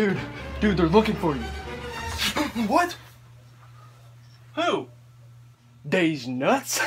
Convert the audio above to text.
Dude, they're looking for you. What? Who? They's nuts?